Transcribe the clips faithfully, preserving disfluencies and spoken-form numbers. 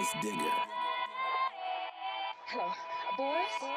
Ice Digger. Hello, Boris?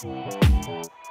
Thank you.